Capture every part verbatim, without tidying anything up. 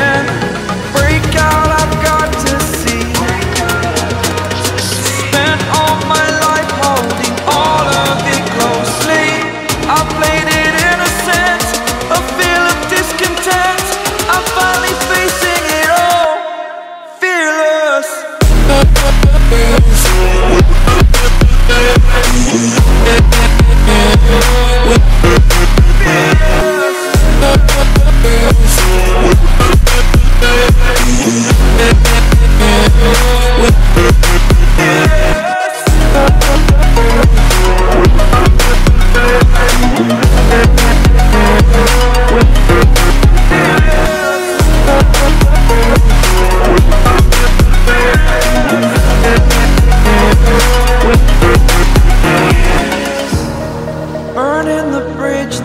in. Break out, I've got to see. Spent all my life holding all of it closely. I played it innocent, a feel of discontent. I'm finally facing it all, fearless.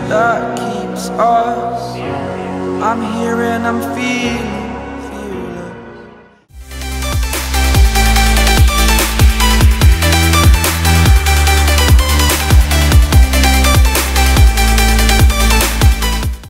That keeps us. I'm here and I'm feeling.